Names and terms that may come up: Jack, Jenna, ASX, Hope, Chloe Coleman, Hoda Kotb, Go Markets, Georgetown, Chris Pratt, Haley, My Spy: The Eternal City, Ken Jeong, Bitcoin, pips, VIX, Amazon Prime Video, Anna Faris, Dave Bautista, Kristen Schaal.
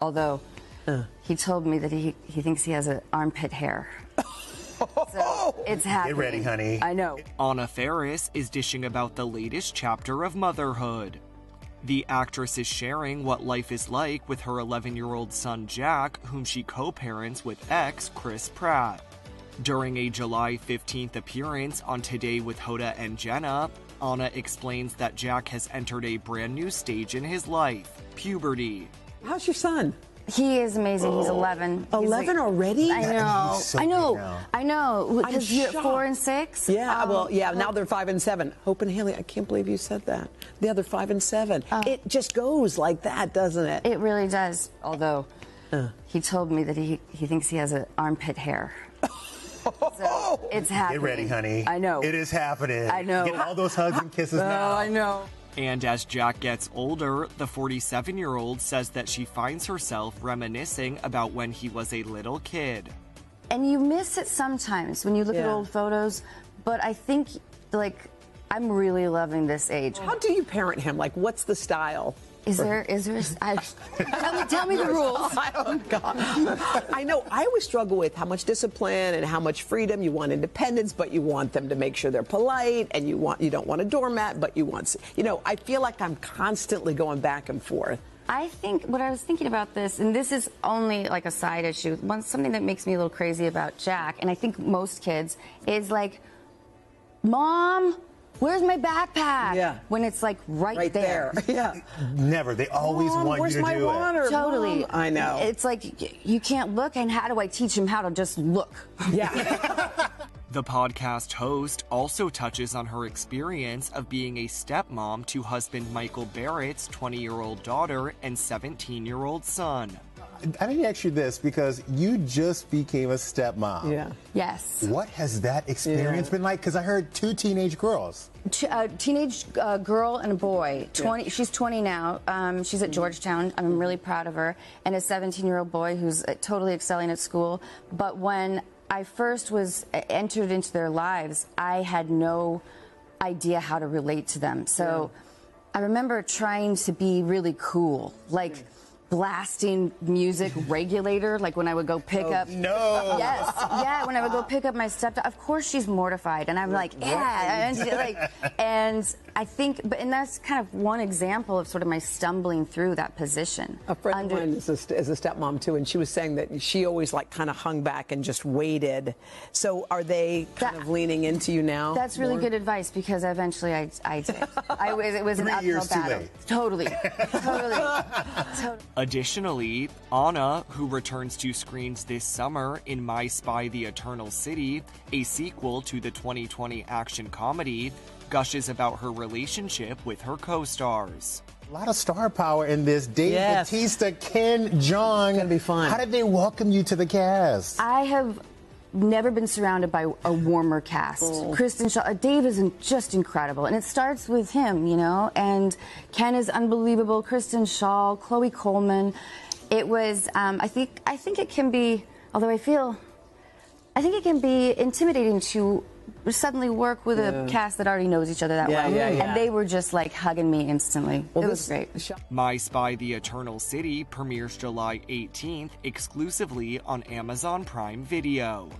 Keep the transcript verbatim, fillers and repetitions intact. Although uh. he told me that he he thinks he has an armpit hair. So it's happening. Get ready, honey. I know. Anna Faris is dishing about the latest chapter of motherhood. The actress is sharing what life is like with her eleven-year-old son Jack, whom she co-parents with ex Chris Pratt. During a July fifteenth appearance on Today with Hoda and Jenna, Anna explains that Jack has entered a brand new stage in his life, puberty. How's your son? He is amazing. Oh. He's eleven. eleven like, already? I know. So I know. Now. I know. Because you're four and six. Yeah. Um, well, yeah. Hope. Now they're five and seven. Hope and Haley. I can't believe you said that. The other five and seven. Uh, it just goes like that, doesn't it? It really does. Although uh. he told me that he he thinks he has an armpit hair. So it's happening. Get ready, honey. I know. It is happening. I know. Get all those hugs and kisses uh, now. I know. And as Jack gets older, the forty-seven-year-old says that she finds herself reminiscing about when he was a little kid. And you miss it sometimes when you look yeah. at old photos, but I think, like, I'm really loving this age. How do you parent him? Like, what's the style? Is there, is there, I, tell me, tell me the rules. Oh, God. I know, I always struggle with how much discipline and how much freedom. You want independence, but you want them to make sure they're polite, and you want, you don't want a doormat, but you want, you know, I feel like I'm constantly going back and forth. I think what I was thinking about this, and this is only like a side issue, one, something that makes me a little crazy about Jack, and I think most kids, is like, Mom, where's my backpack? Yeah. When it's like right, right there. there. Yeah. Never. They always Mom, want you to do water? it. Where's my water? Totally. Mom, I know. It's like you can't look, and how do I teach him how to just look? Yeah. The podcast host also touches on her experience of being a stepmom to husband Michael Barrett's twenty-year-old daughter and seventeen-year-old son. I didn't ask you this because you just became a stepmom. Yeah. Yes. What has that experience yeah. been like? Because I heard two teenage girls. A teenage uh, girl and a boy. twenty. Yeah. She's twenty now. Um, she's at Georgetown. I'm really proud of her. And a seventeen-year-old boy who's totally excelling at school. But when I first was entered into their lives, I had no idea how to relate to them. So yeah. I remember trying to be really cool, like. Yeah. Blasting music regulator, like when I would go pick oh, up. No. Yes, yeah. When I would go pick up my stepdaughter, of course she's mortified, and I'm like, yeah. And, like, and I think, but and that's kind of one example of sort of my stumbling through that position. A friend Under of mine is a, is a stepmom too, and she was saying that she always like kind of hung back and just waited. So are they kind that, of leaning into you now? That's really more? good advice because eventually I, I did. I was it was Three an uphill battle. Late. Totally, totally, totally. Additionally, Anna, who returns to screens this summer in My Spy: The Eternal City, a sequel to the twenty twenty action comedy, gushes about her relationship with her co-stars. A lot of star power in this. Dave yes. Bautista, Ken Jeong. It's gonna be fun. How did they welcome you to the cast? I have never been surrounded by a warmer cast. Oh. Kristen Schaal, Dave is just incredible, and it starts with him, you know. And Ken is unbelievable. Kristen Schaal, Chloe Coleman. It was. Um, I think. I think it can be. Although I feel, I think it can be intimidating to suddenly work with yeah. a cast that already knows each other that yeah, well. Yeah, yeah. And they were just like hugging me instantly. Well, it was great. My Spy: The Eternal City premieres July eighteenth exclusively on Amazon Prime Video.